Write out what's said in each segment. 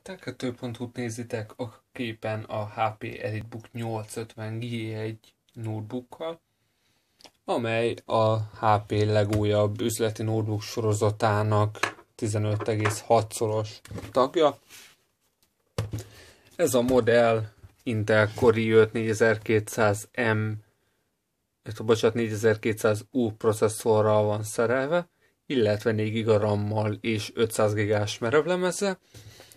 A tekhető.hu-t nézitek, a képen a HP EliteBook 850G1 notebookkal, amely a HP legújabb üzleti notebook sorozatának 15,6-szoros tagja. Ez a modell Intel Core i5-4200M, 4200U processzorral van szerelve, illetve 4 GB RAM-mal és 500 GB-s merevlemezzel.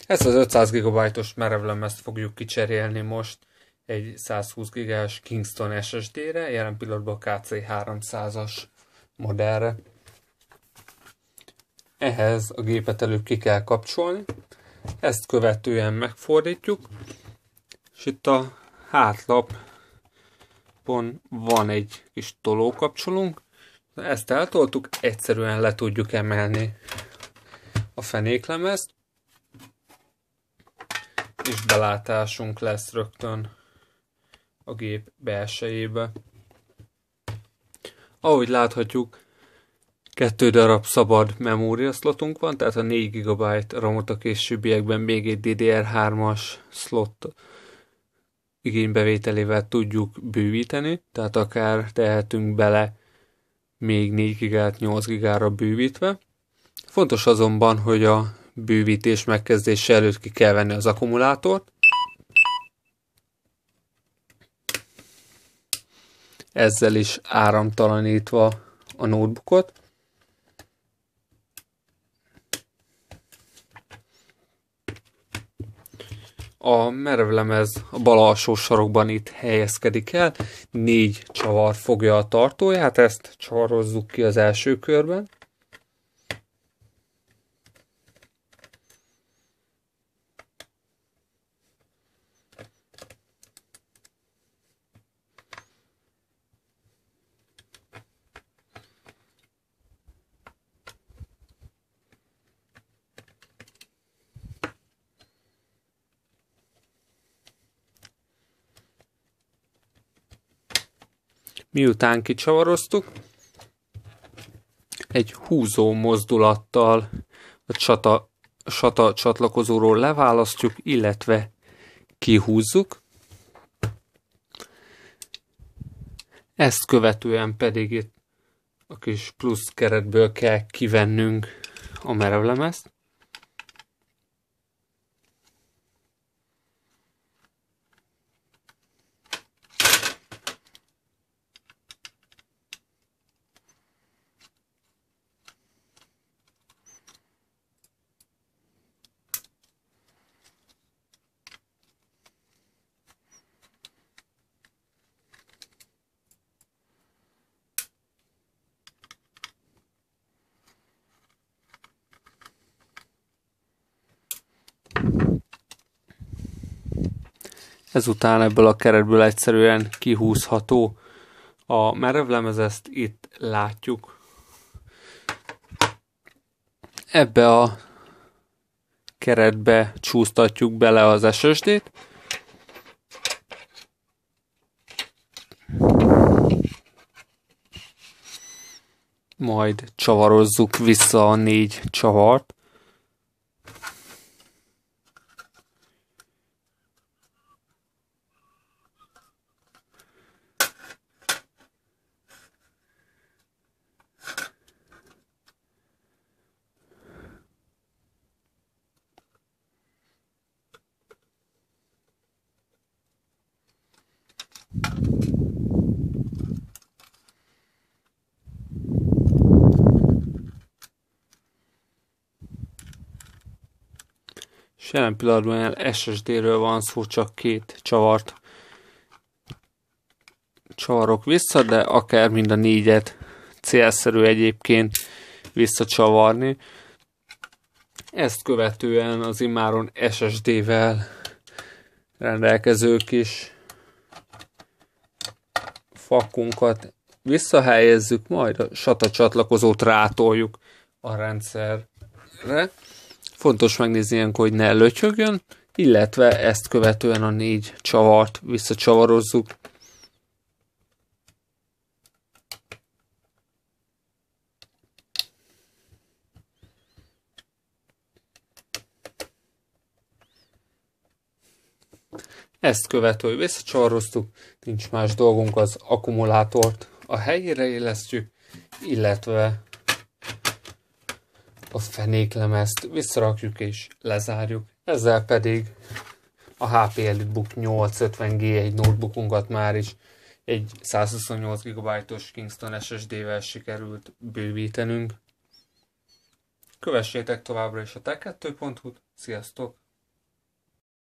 Ezt az 500 GB-os merevlemezt fogjuk kicserélni most egy 120 GB-s Kingston SSD-re, jelen pillanatban a KC300-as modellre. Ehhez a gépet előbb ki kell kapcsolni, ezt követően megfordítjuk, és itt a hátlapon van egy kis tolókapcsolónk, ezt eltoltuk, egyszerűen le tudjuk emelni a fenéklemezt, és belátásunk lesz rögtön a gép belsejébe. Ahogy láthatjuk, 2 darab szabad memóriaszlotunk van, tehát a 4 GB RAM-ot a későbbiekben még egy DDR3-as slot igénybevételével tudjuk bővíteni, tehát akár tehetünk bele még 4 GB-t 8 GB-ra bővítve. Fontos azonban, hogy a bővítés megkezdése előtt ki kell venni az akkumulátort. Ezzel is áramtalanítva a notebookot. A merevlemez a bal alsó sarokban itt helyezkedik el, 4 csavar fogja a tartóját, ezt csavarozzuk ki az első körben. Miután kicsavaroztuk, egy húzó mozdulattal a SATA csatlakozóról leválasztjuk, illetve kihúzzuk. Ezt követően pedig itt a kis plusz keretből kell kivennünk a merevlemezt. Ezután ebből a keretből egyszerűen kihúzható a merevlemez, ezt itt látjuk. Ebbe a keretbe csúsztatjuk bele az SSD-t. Majd csavarozzuk vissza a 4 csavart. És jelen pillanatban SSD-ről van szó, csak 2 csavart csavarok vissza, de akár mind a 4-et célszerű egyébként visszacsavarni. Ezt követően az immáron SSD-vel rendelkezők is fakunkat visszahelyezzük, majd a SATA csatlakozót rátoljuk a rendszerre. Fontos megnézni ilyenkor, hogy ne lötyögjön, illetve ezt követően a 4 csavart visszacsavarozzuk. Ezt követően visszacsarroztuk, nincs más dolgunk, az akkumulátort a helyére illesztjük, illetve a fenéklemezt visszarakjuk és lezárjuk. Ezzel pedig a HP EliteBook 850G1 notebookunkat már is egy 128 GB-os Kingston SSD-vel sikerült bővítenünk. Kövessétek továbbra is a Tech2.hu-t, sziasztok!